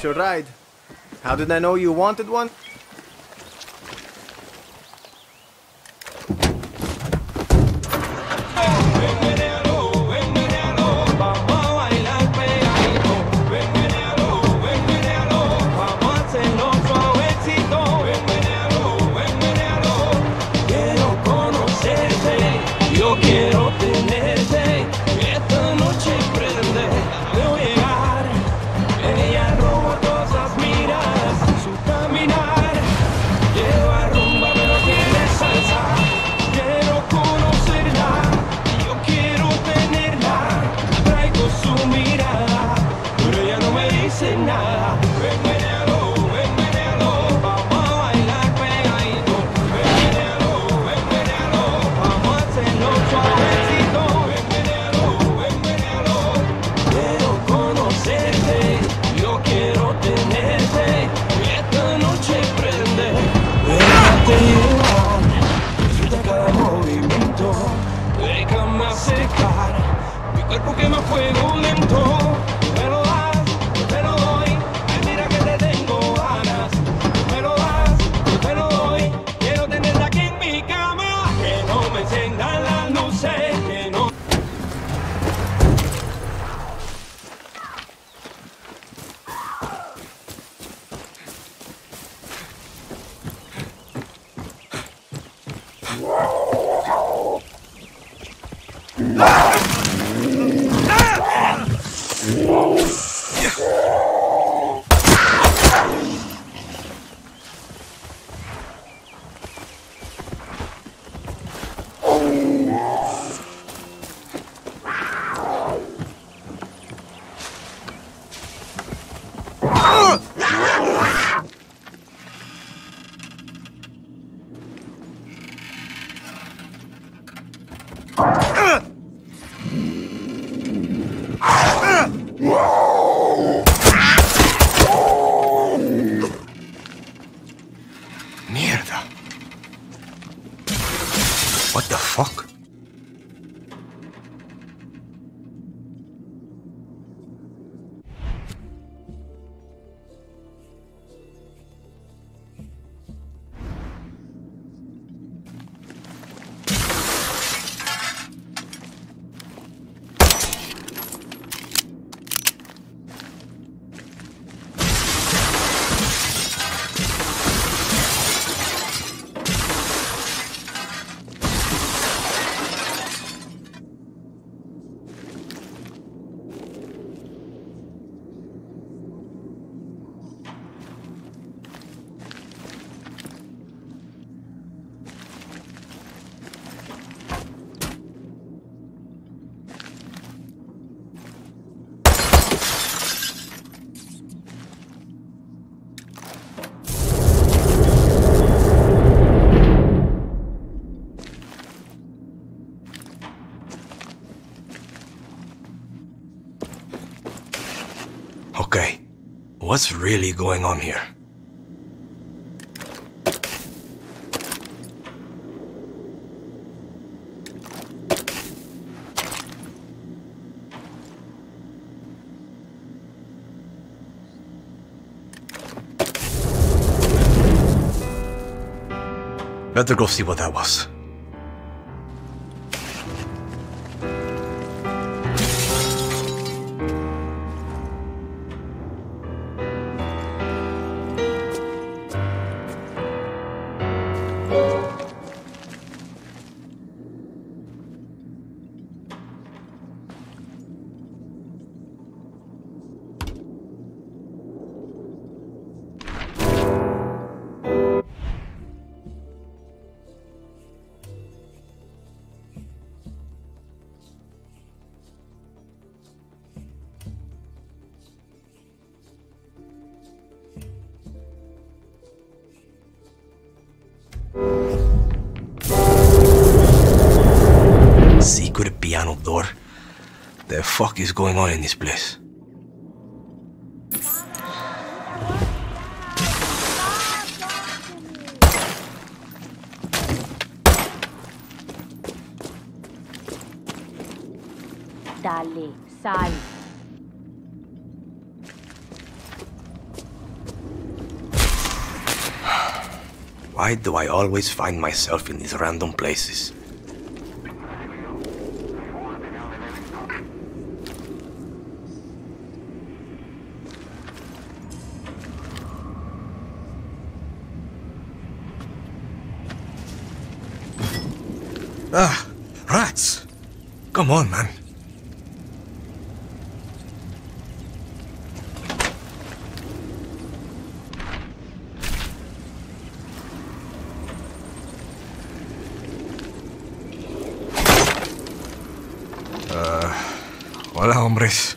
was your ride. How did I know you wanted one? Okay, what's really going on here? Better go see what that was. Piano door. The fuck is going on in this place? Dale, sal. Why do I always find myself in these random places? Ah, rats! Come on, man. Hola, hombres.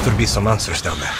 There will be some answers down there.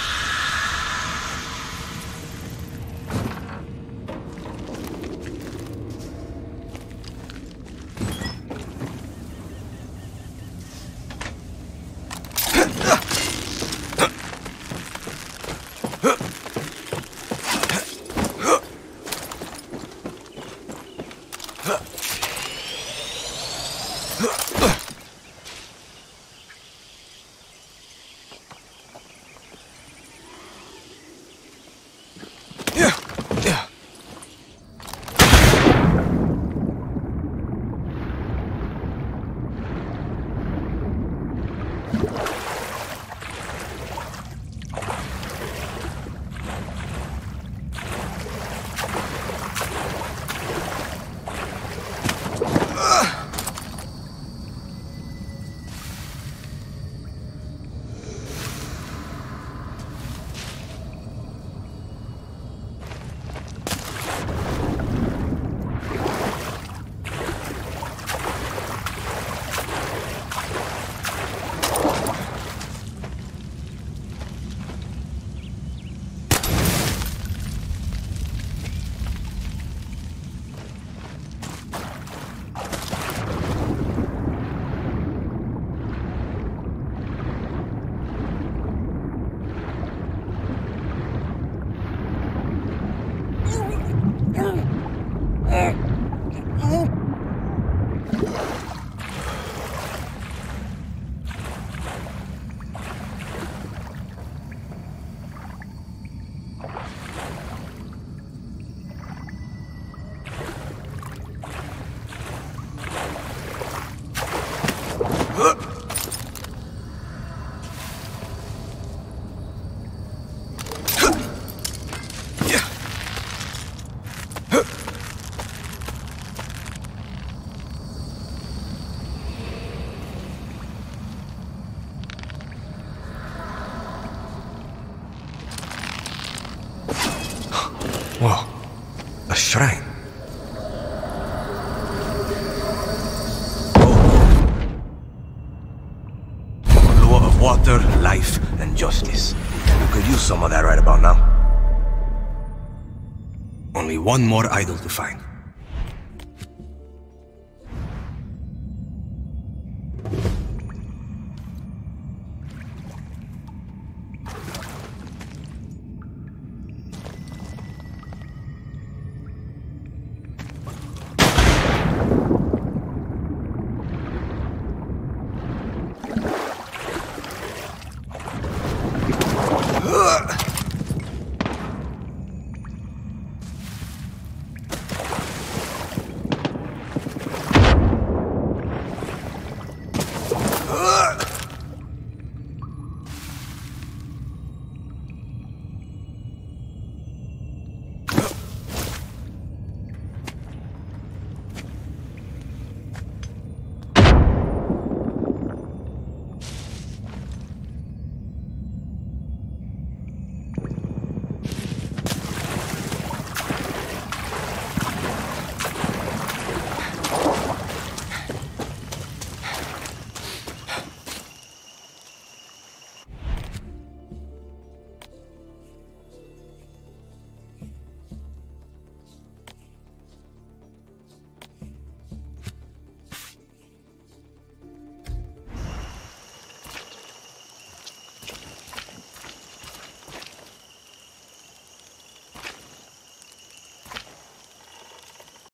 One more idol to find.